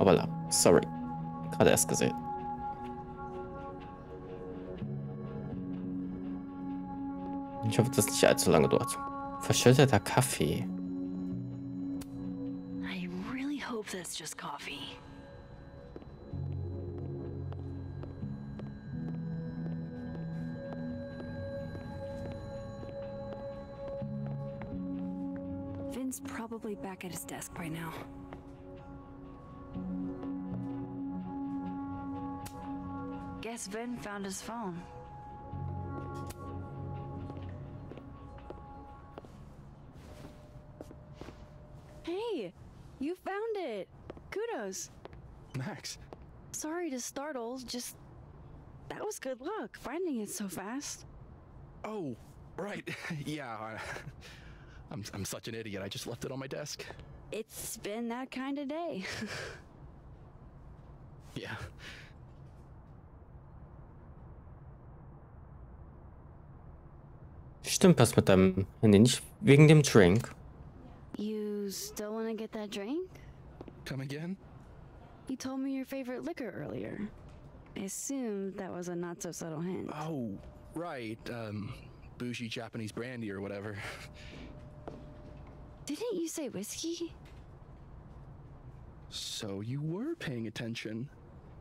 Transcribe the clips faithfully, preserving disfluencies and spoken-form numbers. Ah voilà, sorry. Cada eszközét. Ich hoffe, das ist nicht allzu lange dort. Verschütteter Kaffee. I really hope that's just coffee. Vin's probably back at his desk by now. Guess Vin found his phone. Hey, you found it. Kudos. Max. Sorry to startle, just that was good luck finding it so fast. Oh, right. Yeah. I... I'm, I'm such an idiot. I just left it on my desk. It's been that kind of day. Yeah. Stimmt was mit deinem Handy nicht wegen dem Drink. You still want to get that drink? Come again? You told me your favorite liquor earlier. I assumed that was a not so subtle hint. Oh, right. Um, bougie Japanese brandy or whatever. Didn't you say whiskey? So you were paying attention.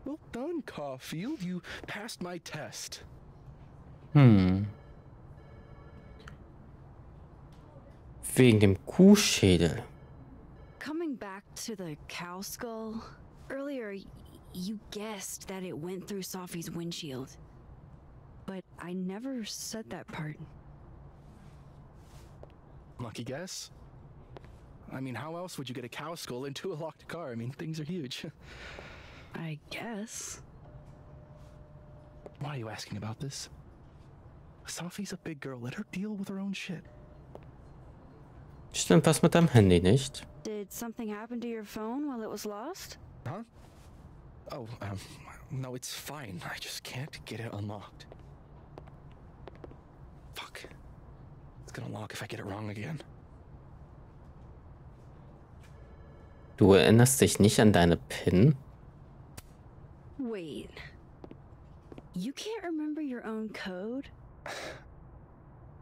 Well done, Caulfield. You passed my test. Hmm. Wegen dem Kuhschädel. Coming back to the cow skull. Earlier, you guessed that it went through Safi's windshield. But I never said that part. Lucky guess. I mean, how else would you get a cow skull into a locked car? I mean, things are huge. I guess. Why are you asking about this? Safi's a big girl. Let her deal with her own shit. Stimmt was mit deinem Handy nicht? Did something happen to your phone while it was lost? Huh? Oh, um, no, it's fine. I just can't get it unlocked. Fuck. It's gonna lock if I get it wrong again. Du erinnerst dich nicht an deine P I N? Wait. You can't remember your own code?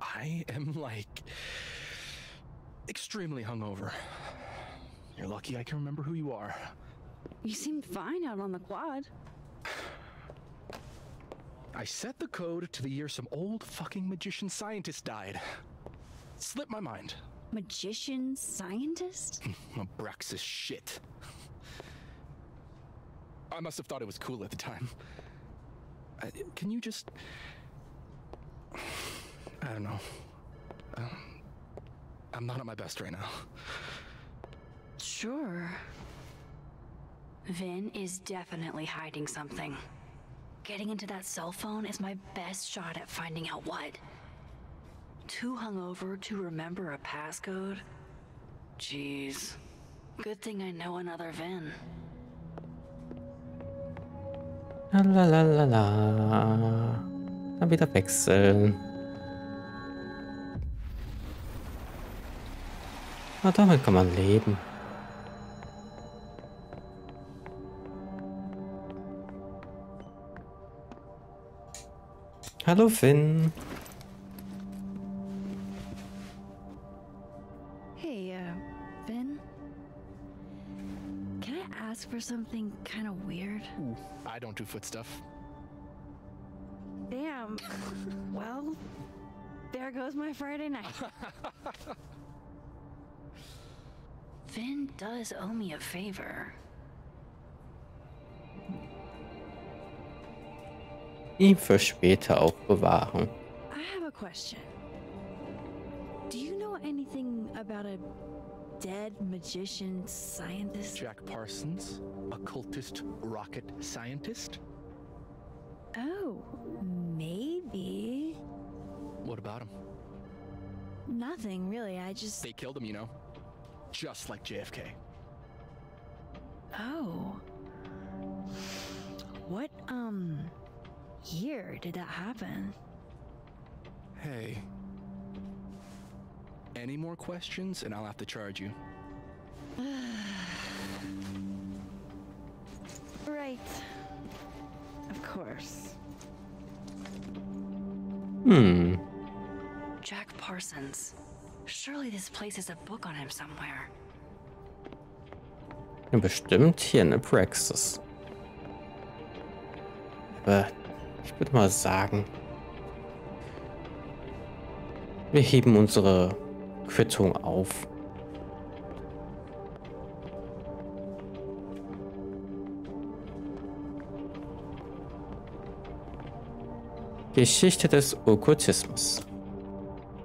I am like extremely hungover. You're lucky I can remember who you are. You seemed fine out on the quad. I set the code to the year some old fucking magician scientist died. It slipped my mind. Magician scientist? Abraxas shit. I must have thought it was cool at the time. Uh, can you just... I don't know. Um, I'm not at my best right now. Sure. Vin is definitely hiding something. Getting into that cell phone is my best shot at finding out what. Too hungover to remember a passcode? Jeez. Good thing I know another Vin. La la la la la. Dann wieder wechseln. Na, damit kann man leben. Hallo Vin. For something kind of weird. Ooh, I don't do foot stuff. Damn. Well, there goes my Friday night. Vin does owe me a favor. Ihn für später aufbewahren. I have a question. Do you know anything about a dead magician scientist? Jack Parsons, occultist rocket scientist? Oh, maybe. What about him? Nothing really, I just... They killed him, you know. Just like J F K. Oh. What, um, year did that happen? Hey. Any more questions, and I'll have to charge you. right. Of course. Hmm. Jack Parsons. Surely this place has a book on him somewhere. Bestimmt hier in Abraxas. Aber ich würde mal sagen, wir heben unsere Quittung auf. Geschichte des Okkultismus.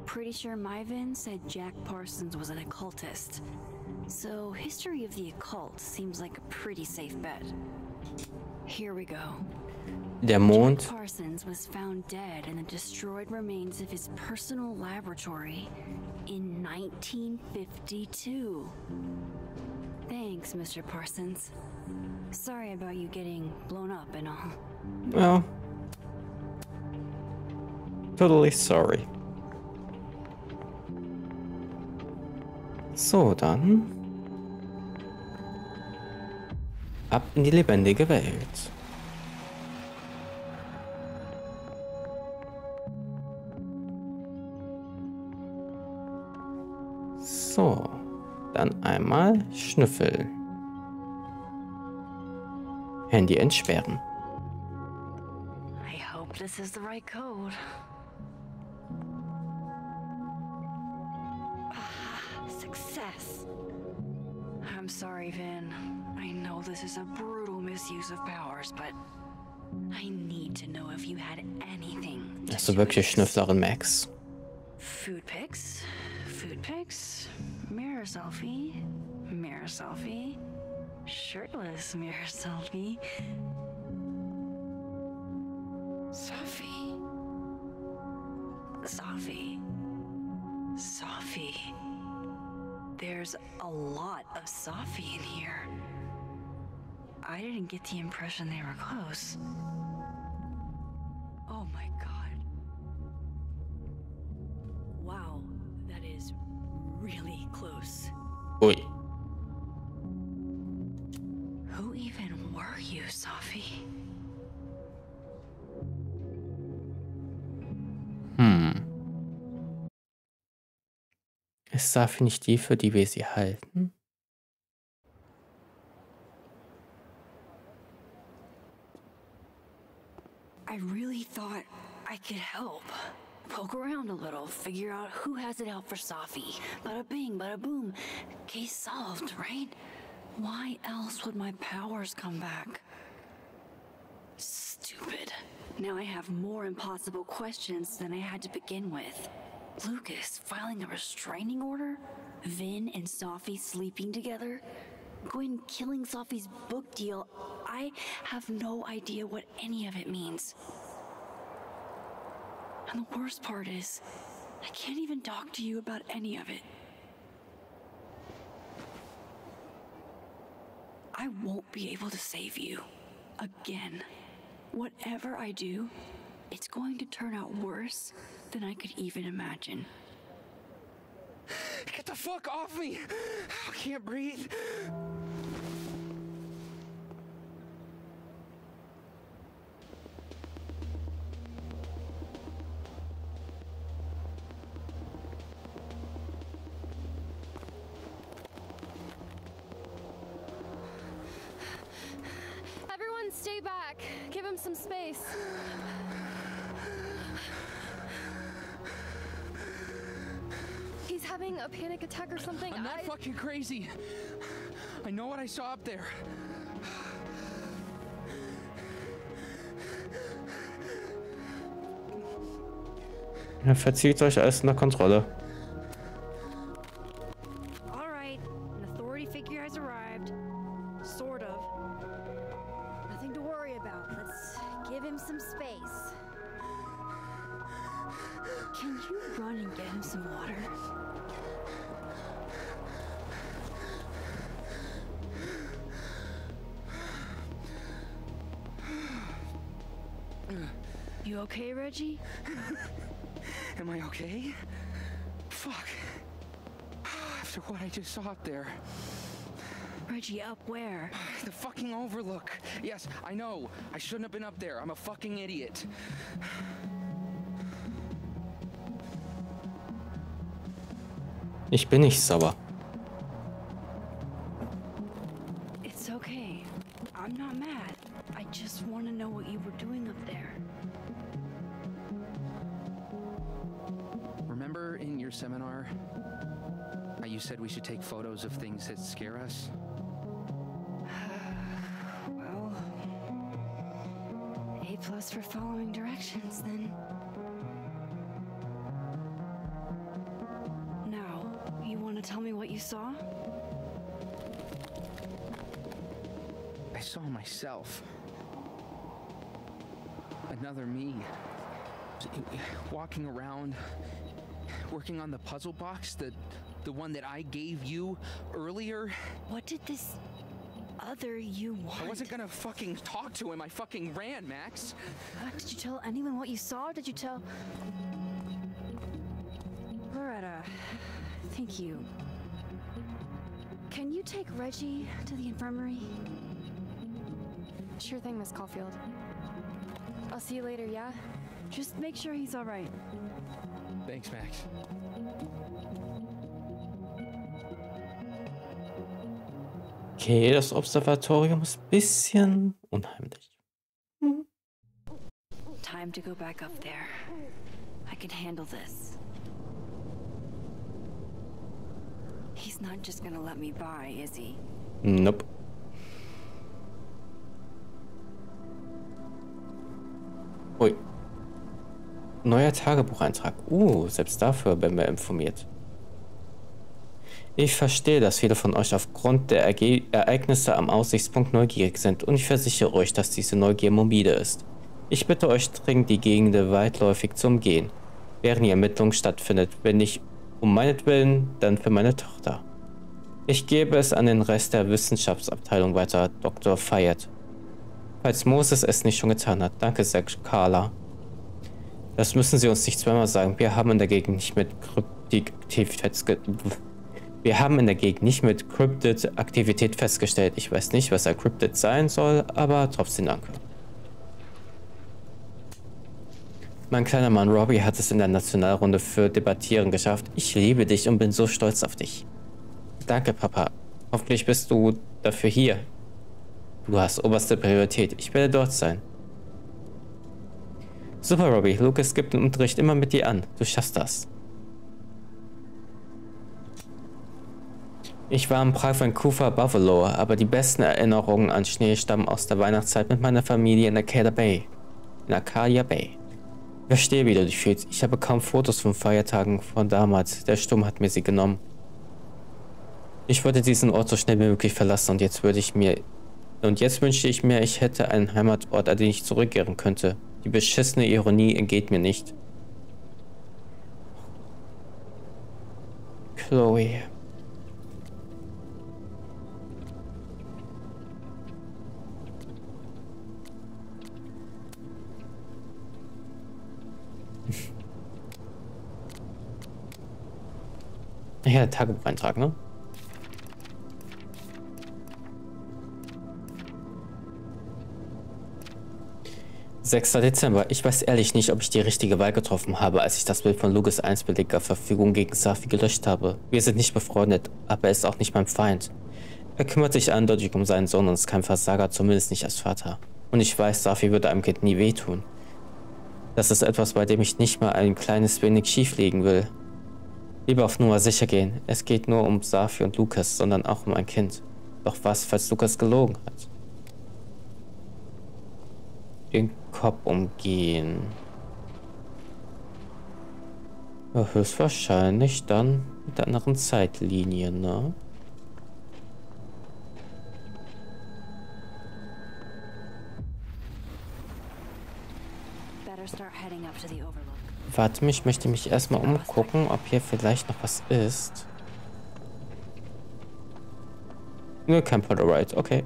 Pretty sure Myvin said Jack Parsons was an occultist. So history of the occult seems like a pretty safe bet. Here we go. Der Mond. Jack Parsons was found dead in the destroyed remains of his personal laboratory in nineteen fifty-two. Thanks, Mister Parsons. Sorry about you getting blown up and all. Well. Totally sorry. So, dann ab in die lebendige Welt. So, dann einmal Schnüffel. Handy entsperren. I hope this is the right code. Success. I'm sorry, Vin. I know this is a brutal misuse of powers, but I need to know if you had anything. Also wirklich Schnüfflerin Max. Food pics, food pics, mirror selfie, mirror selfie, shirtless mirror selfie. Safi, Safi, Safi. There's a lot of Safi in here. I didn't get the impression they were close. Oh my god. Wow, that is really close. Oi. Who even were you, Safi? Ist Safi nicht die, für die wir sie halten? I really thought I could help. Poke around a little, figure out who has it out for Safi. Bada bing, bada boom. Case solved, right? Why else would my powers come back? Stupid. Now I have more impossible questions than I had to begin with. Lucas filing a restraining order? Vin and Safi sleeping together? Gwen killing Safi's book deal? I have no idea what any of it means. And the worst part is, I can't even talk to you about any of it. I won't be able to save you. Again. Whatever I do, it's going to turn out worse than I could even imagine. Get the fuck off me! I can't breathe. Everyone stay back. Give him some space. Having a panic attack or something. I'm not I... fucking crazy. I know what I saw up there. Ja, verzieht euch alles unter Kontrolle. All right, an authority figure has arrived. Sort of. Nothing to worry about. Let's give him some space. Can you run and get him some water? You okay, Reggie? Am I okay? Fuck. After what I just saw up there. Reggie. Margie, up where? The fucking overlook. Yes, I know. I shouldn't have been up there. I'm a fucking idiot. Ich bin nicht sauer. It's okay. I'm not mad. I just want to know what you were doing up there. Remember in your seminar, you said we should take photos of things that scare us? Well, A plus for following directions then. Tell me what you saw? I saw myself. Another me. Walking around, working on the puzzle box, the, the one that I gave you earlier. What did this other you want? I wasn't gonna fucking talk to him. I fucking ran, Max. God, did you tell anyone what you saw? Did you tell... Loretta... Thank you. Can you take Reggie to the infirmary? Sure thing, Miss Caulfield. I'll see you later, yeah? Just make sure he's all right. Thanks, Max. Okay, das Observatorium ist ein bisschen unheimlich. Hm. Time to go back up there. I can handle this. He's not just gonna let me by, is he? Nope. Ui. Neuer Tagebucheintrag. Uh, selbst dafür werden wir informiert. Ich verstehe, dass viele von euch aufgrund der Erge- Ereignisse am Aussichtspunkt neugierig sind und ich versichere euch, dass diese Neugier morbide ist. Ich bitte euch dringend, die Gegenden weitläufig zu umgehen, während die Ermittlung stattfindet, wenn ich um meinetwillen, dann für meine Tochter. Ich gebe es an den Rest der Wissenschaftsabteilung weiter, Doktor Fayette. Falls Moses es nicht schon getan hat. Danke, Zack Carla. Das müssen Sie uns nicht zweimal sagen. Wir haben in der Gegend nicht mit Wir haben in der Gegend nicht mit Cryptid-Aktivität festgestellt. Ich weiß nicht, was ein Cryptid sein soll, aber trotzdem danke. Mein kleiner Mann Robbie hat es in der Nationalrunde für Debattieren geschafft. Ich liebe dich und bin so stolz auf dich. Danke, Papa. Hoffentlich bist du dafür hier. Du hast oberste Priorität. Ich werde dort sein. Super, Robbie. Lucas gibt den Unterricht immer mit dir an. Du schaffst das. Ich war in Prag, Vancouver, Buffalo, aber die besten Erinnerungen an Schnee stammen aus der Weihnachtszeit mit meiner Familie in Arcadia Bay. In Arcadia Bay. Ich verstehe, wie du dich fühlst. Ich habe kaum Fotos von Feiertagen von damals. Der Sturm hat mir sie genommen. Ich wollte diesen Ort so schnell wie möglich verlassen und jetzt würde ich mir... Und jetzt wünschte ich mir, ich hätte einen Heimatort, an den ich zurückkehren könnte. Die beschissene Ironie entgeht mir nicht. Chloe... Ja, Tagebucheintrag, ne? sechster Dezember. Ich weiß ehrlich nicht, ob ich die richtige Wahl getroffen habe, als ich das Bild von Lucas eins billiger Verfügung gegen Safi gelöscht habe. Wir sind nicht befreundet, aber er ist auch nicht mein Feind. Er kümmert sich eindeutig um seinen Sohn und ist kein Versager, zumindest nicht als Vater. Und ich weiß, Safi würde einem Kind nie wehtun. Das ist etwas, bei dem ich nicht mal ein kleines wenig schieflegen will. Lieber auf Nummer sicher gehen. Es geht nur um Safi und Lucas, sondern auch um ein Kind. Doch was, falls Lucas gelogen hat? Den Kopf umgehen. Ja, höchstwahrscheinlich dann mit der anderen Zeitlinie, ne? Warte, ich möchte mich erstmal umgucken, ob hier vielleicht noch was ist. Nur kein Polaroid, okay.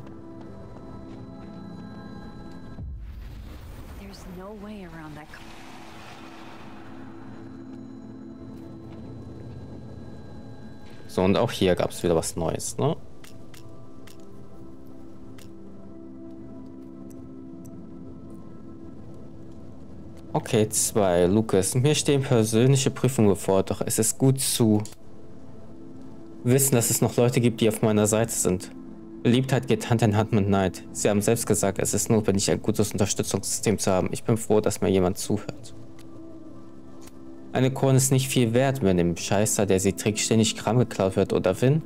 So, und auch hier gab es wieder was Neues, ne? Okay, zwei. Lukas, mir stehen persönliche Prüfungen bevor, doch es ist gut zu wissen, dass es noch Leute gibt, die auf meiner Seite sind. Beliebtheit geht Hand in Hand mit Neid. Sie haben selbst gesagt, es ist notwendig, ein gutes Unterstützungssystem zu haben. Ich bin froh, dass mir jemand zuhört. Eine Krone ist nicht viel wert, wenn dem Scheißer, der sie trägt, ständig Kram geklaut wird, oder Win?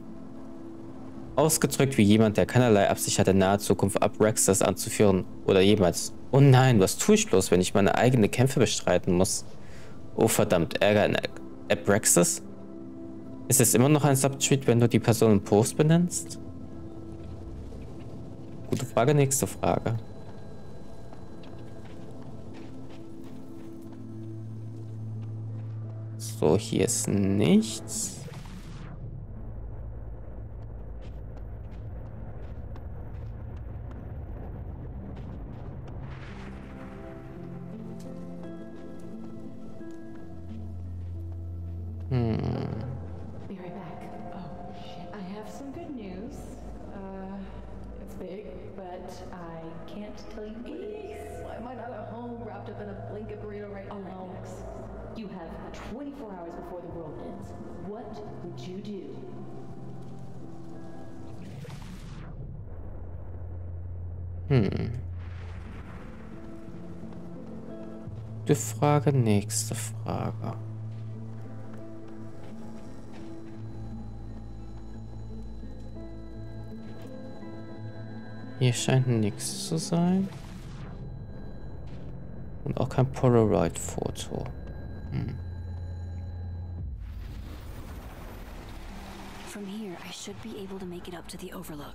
Ausgedrückt wie jemand, der keinerlei Absicht hat, in naher Zukunft Abraxas anzuführen oder jemals. Oh nein, was tue ich bloß, wenn ich meine eigenen Kämpfe bestreiten muss? Oh verdammt, Ärger in Abraxas? Ist es immer noch ein Subtweet, wenn du die Person im Post benennst? Gute Frage, nächste Frage. So, hier ist nichts. Hmm. Be right back. Oh shit. I have some good news. Uh, it's big, but I can't tell you what it is. Why am I not at home wrapped up in a blanket burrito right now? Oh, Max. You have twenty-four hours before the world ends. What would you do? Hm. Die Frage, nächste Frage. Hier scheint nichts zu sein. Und auch kein Polaroid-Foto. Hm. From here I should be able to make it up to the overlook.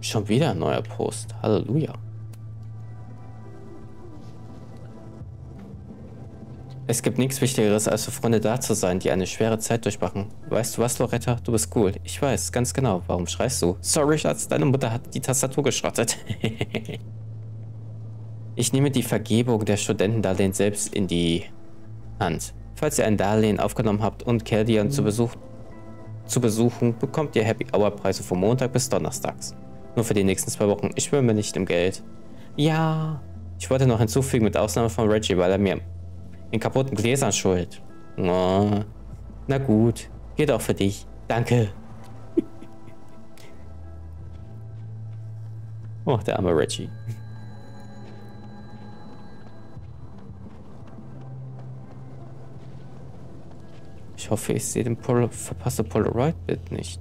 Schon wieder ein neuer Post. Halleluja. Es gibt nichts Wichtigeres, als für Freunde da zu sein, die eine schwere Zeit durchmachen. Weißt du was, Loretta? Du bist cool. Ich weiß, ganz genau. Warum schreist du? Sorry, Schatz, deine Mutter hat die Tastatur geschrottet. Ich nehme die Vergebung der Studentendarlehen selbst in die Hand. Falls ihr ein Darlehen aufgenommen habt und Caledon zu Besuch zu besuchen, bekommt ihr Happy Hour Preise von Montag bis Donnerstags. Nur für die nächsten zwei Wochen. Ich schwimme nicht im Geld. Ja. Ich wollte noch hinzufügen, mit Ausnahme von Reggie, weil er mir in kaputten Gläsern schuld. Oh. Na gut. Geht auch für dich. Danke. Oh, der arme Reggie. Ich hoffe, ich sehe den Pol- verpasse Polaroid-Bild nicht.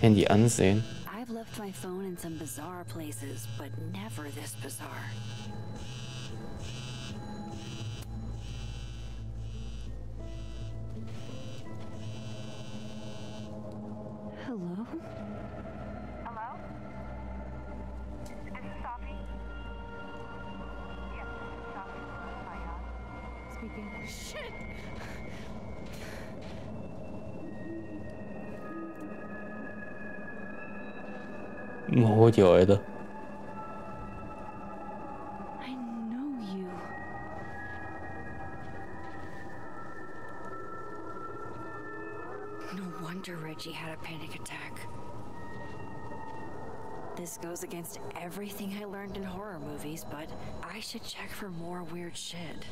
Handy ansehen. I've left my phone in some bizarre places, but never this bizarre. Hello? Hello? This is Safi. Yes, Safi. Hi, uh, speaking. Shit! Hol die Alter. I know you. No wonder Reggie had a panic attack. This goes against everything I learned in horror movies, but I should check for more weird shit.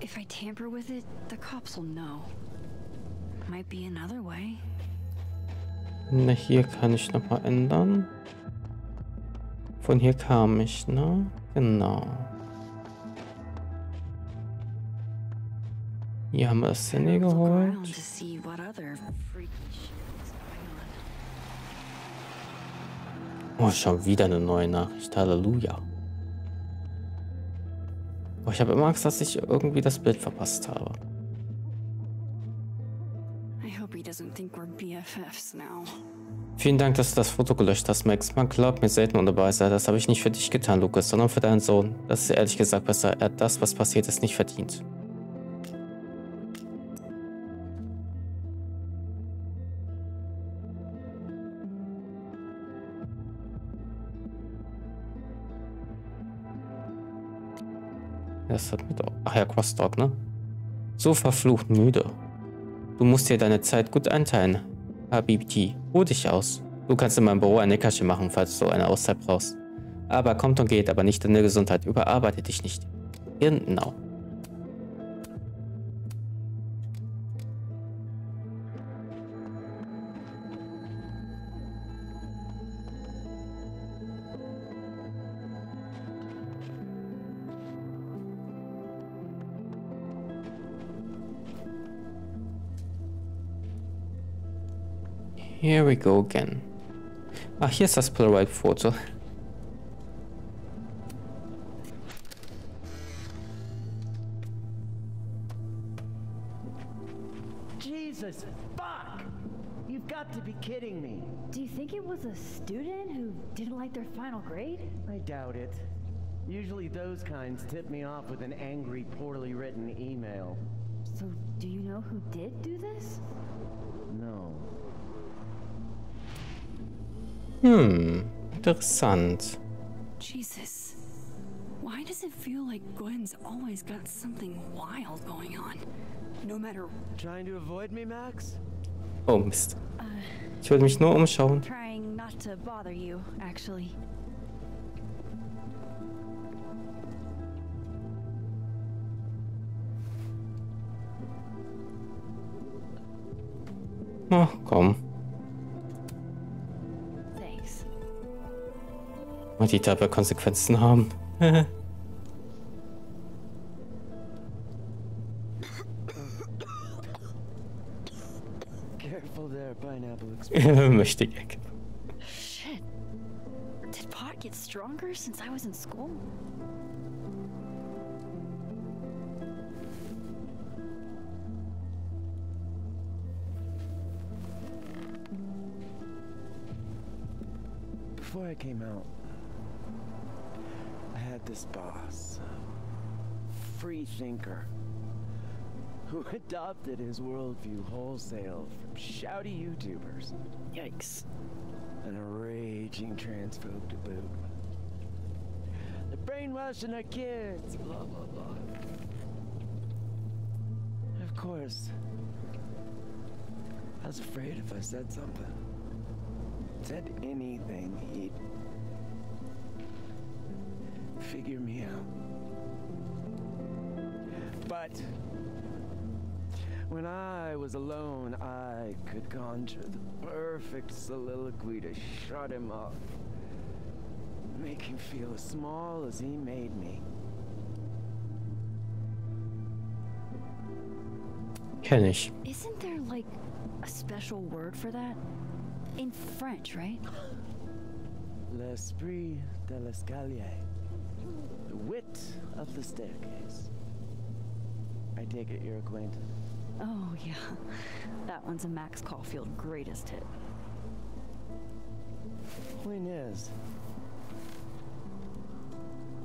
If I tamper with it, the cops will know. Might be another way. Na, hier kann ich nochmal ändern. Von hier kam ich, ne? Genau. Hier haben wir das Handy geholt. Oh, schon wieder eine neue Nachricht. Halleluja. Ich habe immer Angst, dass ich irgendwie das Bild verpasst habe. Vielen Dank, dass du das Foto gelöscht hast, Max. Man glaubt mir selten ohne Beifall. Das habe ich nicht für dich getan, Lucas, sondern für deinen Sohn. Das ist ehrlich gesagt besser. Er hat das, was passiert ist, nicht verdient. Das hat mit... Ach ja, Crosstalk, ne? So verflucht müde. Du musst dir deine Zeit gut einteilen. Habibti, ruh dich aus. Du kannst in meinem Büro ein Nickerchen machen, falls du eine Auszeit brauchst. Aber kommt und geht, aber nicht deine Gesundheit. Überarbeite dich nicht. Genau. Here we go again. Ach, hier ist das Polaroid-Foto. Jesus, fuck! You've got to be kidding me. Do you think it was a student who didn't like their final grade? I doubt it. Usually those kinds tip me off with an angry, poorly written email. So, do you know who did do this? No. Hmm, interessant. Jesus, why does it feel like Gwen's always got something wild going on? No matter. Trying to avoid me, Max? Oh Mist. Uh, ich wollte mich nur umschauen. Trying not to bother you, actually. Ach komm. Und die dabei Konsequenzen haben. Careful there, pineapple explosion. Möchte ich. Shit. Did pot get stronger since I was in school? Before I came out, this boss, free thinker, who adopted his worldview wholesale from shouty YouTubers. Yikes. And a raging transphobe to boot. They're brainwashing our kids, blah, blah, blah. Of course, I was afraid if I said something, said anything, he'd figure me out. But when I was alone, I could conjure the perfect soliloquy to shut him up, make him feel as small as he made me. Kennish. Isn't there like a special word for that? In French, right? L'esprit de l'escalier. The wit of the staircase. I take it you're acquainted. Oh, yeah. That one's a Max Caulfield greatest hit. Point is,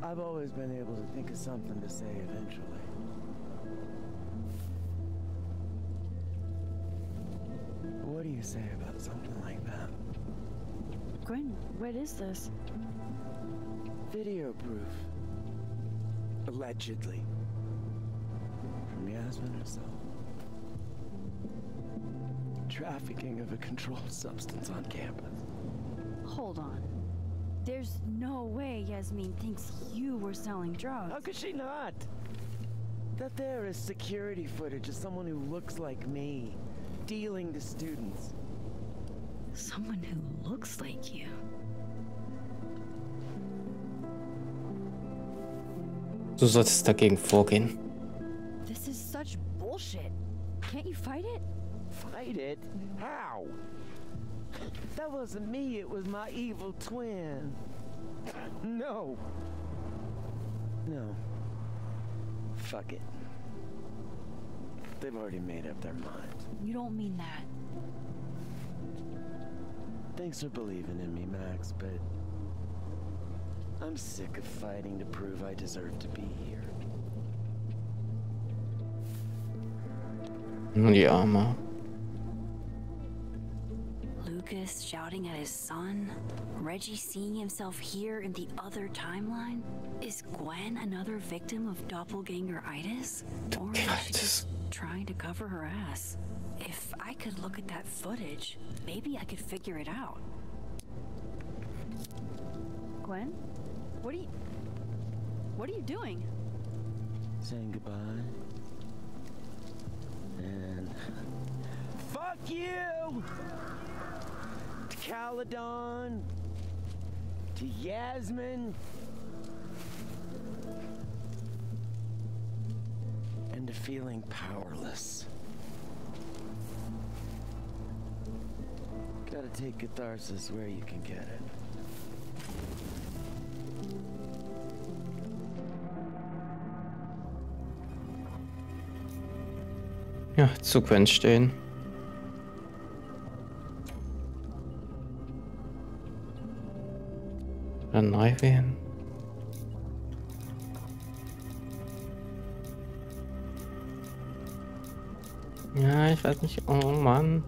I've always been able to think of something to say eventually. What do you say about something like that? Gwen, what is this? Video proof. Allegedly. From Yasmin herself. Trafficking of a controlled substance on campus. Hold on. There's no way Yasmin thinks you were selling drugs. How could she not? That there is security footage of someone who looks like me, dealing to students. Someone who looks like you? Du solltest dagegen vorgehen. This is such bullshit. Can't you fight it? Fight it? How? That wasn't me, it was my evil twin. No. No. Fuck it. They've already made up their mind. You don't mean that. Thanks for believing in me, Max, but I'm sick of fighting to prove I deserve to be here. Die Arme. Lou Lucas shouting at his son, Reggie seeing himself here in the other timeline? Is Gwen another victim of doppelganger-itis? Or is she just trying to cover her ass? If I could look at that footage, maybe I could figure it out. Gwen? What are you... What are you doing? Saying goodbye. And... Fuck you! To Caledon. To Yasmin. And to feeling powerless. Gotta take catharsis where you can get it. Ja, zu Gwen stehen. Dann neu wählen. Ja, ich weiß nicht. Oh Mann.